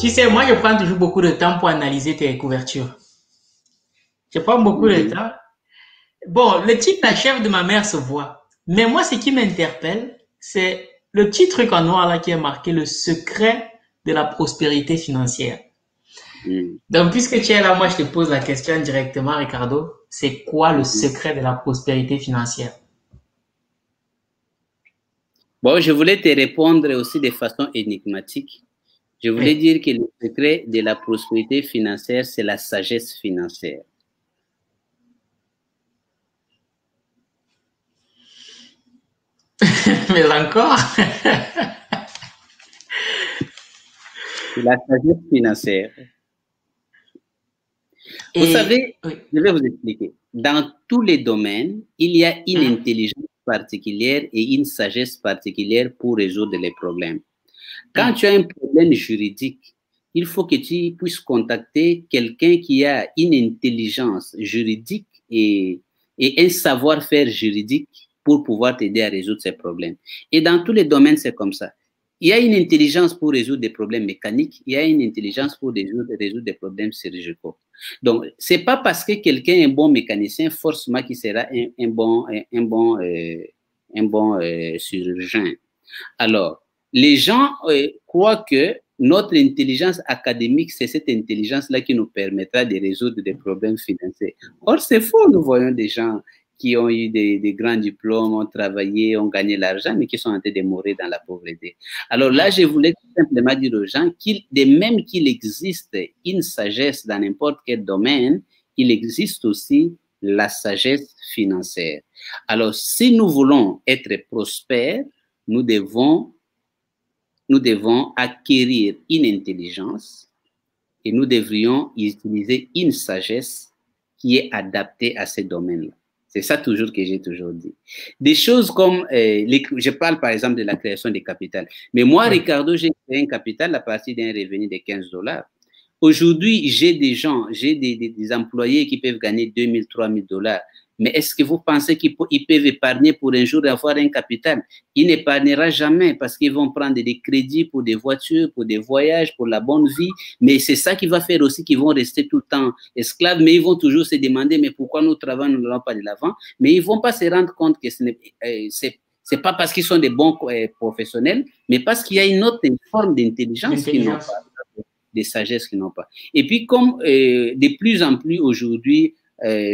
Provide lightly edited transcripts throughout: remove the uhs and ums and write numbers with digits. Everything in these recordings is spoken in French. Tu sais, moi, je prends toujours beaucoup de temps pour analyser tes couvertures. Je prends beaucoup de temps. Bon, le titre « La chèvre de ma mère » se voit. Mais moi, ce qui m'interpelle, c'est le petit truc en noir là qui est marqué « Le secret de la prospérité financière ». Donc, puisque tu es là, moi, je te pose la question directement, Ricardo. C'est quoi le secret de la prospérité financière? Bon, je voulais te répondre aussi de façon énigmatique. Je voulais dire que le secret de la prospérité financière, c'est la sagesse financière. Mais encore. La sagesse financière. Et, vous savez, je vais vous expliquer. Dans tous les domaines, il y a une intelligence particulière et une sagesse particulière pour résoudre les problèmes. Quand tu as un problème juridique, il faut que tu puisses contacter quelqu'un qui a une intelligence juridique et un savoir-faire juridique pour pouvoir t'aider à résoudre ces problèmes. Et dans tous les domaines, c'est comme ça. Il y a une intelligence pour résoudre des problèmes mécaniques, il y a une intelligence pour résoudre des problèmes chirurgicaux. Donc, ce n'est pas parce que quelqu'un est un bon mécanicien, forcément qu'il sera un bon chirurgien. Alors, les gens croient que notre intelligence académique, c'est cette intelligence-là qui nous permettra de résoudre des problèmes financiers. Or, c'est faux, nous voyons des gens qui ont eu des grands diplômes, ont travaillé, ont gagné l'argent, mais qui sont en train de mourir dans la pauvreté. Alors là, je voulais tout simplement dire aux gens qu'il, de même qu'il existe une sagesse dans n'importe quel domaine, il existe aussi la sagesse financière. Alors, si nous voulons être prospères, nous devons acquérir une intelligence et nous devrions utiliser une sagesse qui est adaptée à ce domaine-là. C'est ça toujours que j'ai toujours dit. Des choses comme, je parle par exemple de la création des capitales. Mais moi, Ricardo, j'ai créé un capital à partir d'un revenu de 15 $. Aujourd'hui, j'ai des gens, j'ai des employés qui peuvent gagner 2000, 3000 dollars. Mais est-ce que vous pensez qu'ils peuvent épargner pour un jour avoir un capital? Ils n'épargnera jamais parce qu'ils vont prendre des crédits pour des voitures, pour des voyages, pour la bonne vie. Mais c'est ça qui va faire aussi qu'ils vont rester tout le temps esclaves. Mais ils vont toujours se demander, mais pourquoi nous travaillons, nous n'allons pas de l'avant? Mais ils ne vont pas se rendre compte que ce n'est pas parce qu'ils sont des bons professionnels, mais parce qu'il y a une autre forme d'intelligence qu'ils n'ont pas, de sagesse qu'ils n'ont pas. Et puis comme de plus en plus aujourd'hui,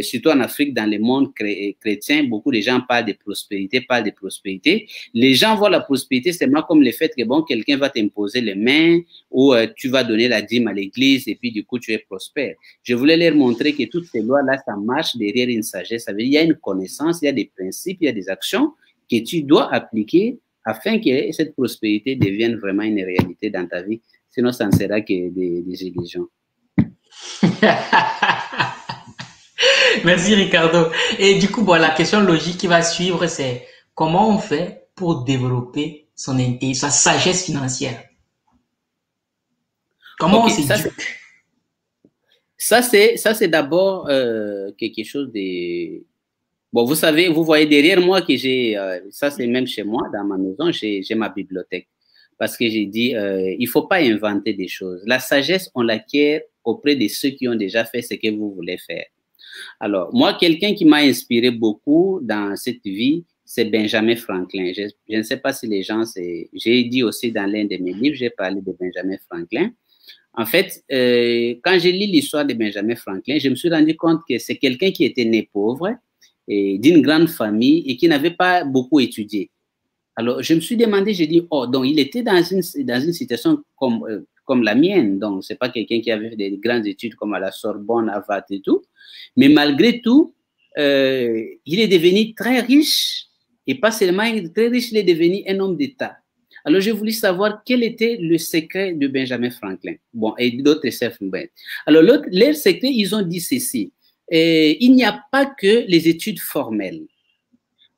surtout en Afrique, dans le monde chrétien, beaucoup de gens parlent de prospérité, Les gens voient la prospérité seulement comme le fait que bon, quelqu'un va t'imposer les mains ou tu vas donner la dîme à l'église et puis du coup tu es prospère. Je voulais leur montrer que toutes ces lois-là, ça marche derrière une sagesse. Ça veut dire, il y a une connaissance, il y a des principes, il y a des actions que tu dois appliquer afin que cette prospérité devienne vraiment une réalité dans ta vie. Sinon, ça ne sera que des illusions. Merci Ricardo. Et du coup, bon, la question logique qui va suivre, c'est comment on fait pour développer sa sagesse financière? Comment on s'éduque? Ça, c'est d'abord quelque chose de... Bon, vous savez, vous voyez derrière moi que j'ai... ça, c'est même chez moi, dans ma maison, j'ai ma bibliothèque. Parce que j'ai dit, il ne faut pas inventer des choses. La sagesse, on l'acquiert auprès de ceux qui ont déjà fait ce que vous voulez faire. Alors, moi, quelqu'un qui m'a inspiré beaucoup dans cette vie, c'est Benjamin Franklin. Je ne sais pas si les gens... J'ai dit aussi dans l'un de mes livres, j'ai parlé de Benjamin Franklin. En fait, quand j'ai lu l'histoire de Benjamin Franklin, je me suis rendu compte que c'est quelqu'un qui était né pauvre, d'une grande famille et qui n'avait pas beaucoup étudié. Alors, je me suis demandé, j'ai dit, oh, donc il était dans une situation comme la mienne, donc c'est pas quelqu'un qui avait fait des grandes études comme à la Sorbonne, Harvard et tout, mais malgré tout, il est devenu très riche, et pas seulement très riche, il est devenu un homme d'État. Alors je voulais savoir quel était le secret de Benjamin Franklin, bon, et d'autres self-made. Alors leur secret, ils ont dit ceci, il n'y a pas que les études formelles.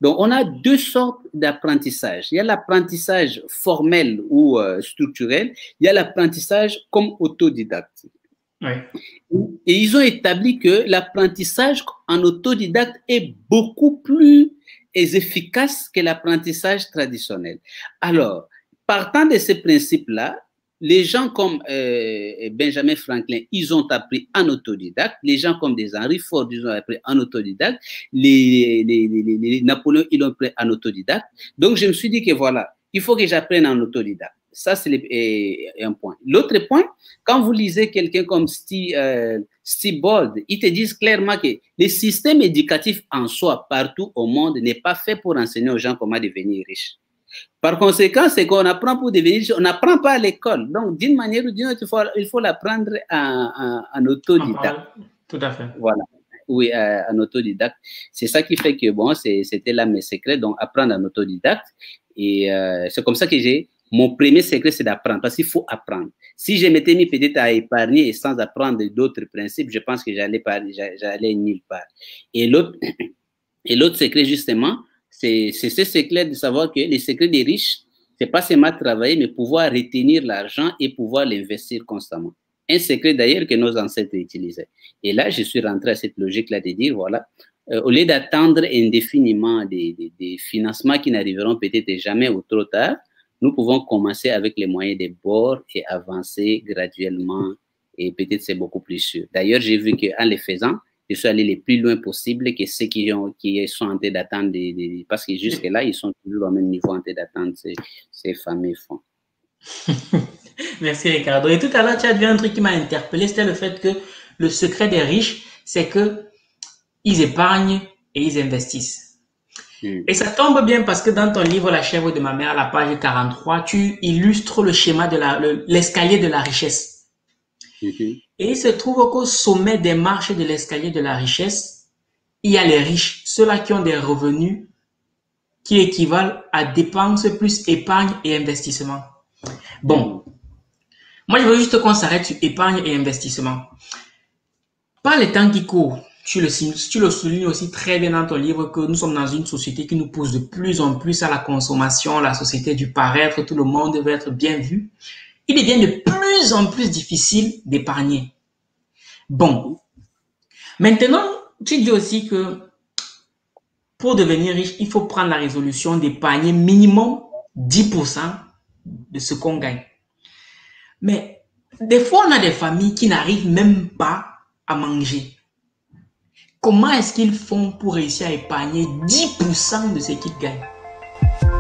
Donc, on a deux sortes d'apprentissage. Il y a l'apprentissage formel ou structurel, il y a l'apprentissage comme autodidacte. Oui. Et ils ont établi que l'apprentissage en autodidacte est beaucoup plus efficace que l'apprentissage traditionnel. Alors, partant de ces principes-là, les gens comme Benjamin Franklin, ils ont appris en autodidacte. Les gens comme des Henry Ford, ils ont appris en autodidacte. Les Napoléon, ils ont appris en autodidacte. Donc, je me suis dit que voilà, il faut que j'apprenne en autodidacte. Ça, c'est un point. L'autre point, quand vous lisez quelqu'un comme Steve Bold, ils te disent clairement que le système éducatif en soi, partout au monde, n'est pas fait pour enseigner aux gens comment devenir riches. Par conséquent, c'est qu'on apprend pour devenir riche, on n'apprend pas à l'école. Donc, d'une manière ou d'une autre, il faut l'apprendre en autodidacte. Tout à fait. Voilà. Oui, en autodidacte. C'est ça qui fait que, bon, c'était là mes secrets, donc apprendre en autodidacte. Et c'est comme ça que mon premier secret, c'est d'apprendre, parce qu'il faut apprendre. Si je m'étais mis peut-être à épargner et sans apprendre d'autres principes, je pense que j'allais nulle part. Et l'autre secret, justement, c'est ce secret de savoir que les secrets des riches, c'est pas seulement travailler, mais pouvoir retenir l'argent et pouvoir l'investir constamment. Un secret d'ailleurs que nos ancêtres utilisaient. Et là, je suis rentré à cette logique-là de dire, voilà, au lieu d'attendre indéfiniment des financements qui n'arriveront peut-être jamais ou trop tard, nous pouvons commencer avec les moyens des bords et avancer graduellement, et peut-être c'est beaucoup plus sûr. D'ailleurs, j'ai vu qu'en les faisant, je suis allé le plus loin possible que ceux qui sont en train d'attendre, parce que jusque-là, ils sont toujours au même niveau en train d'attendre ces fameux fonds. Merci Ricardo. Et tout à l'heure, tu as dit un truc qui m'a interpellé, c'était le fait que le secret des riches, c'est qu'ils épargnent et ils investissent. Et ça tombe bien parce que dans ton livre « La chèvre de ma mère », la page 43, tu illustres le schéma de l'escalier de la richesse. Et il se trouve qu'au sommet des marches de l'escalier de la richesse, il y a les riches, ceux-là qui ont des revenus qui équivalent à dépenses plus épargne et investissement. Bon, moi je veux juste qu'on s'arrête sur épargne et investissement. Par les temps qui courent, tu le soulignes aussi très bien dans ton livre que nous sommes dans une société qui nous pousse de plus en plus à la consommation, la société du paraître, tout le monde veut être bien vu. Il devient de plus en plus difficile d'épargner. Bon, maintenant, tu dis aussi que pour devenir riche, il faut prendre la résolution d'épargner minimum 10% de ce qu'on gagne. Mais des fois, on a des familles qui n'arrivent même pas à manger. Comment est-ce qu'ils font pour réussir à épargner 10% de ce qu'ils gagnent?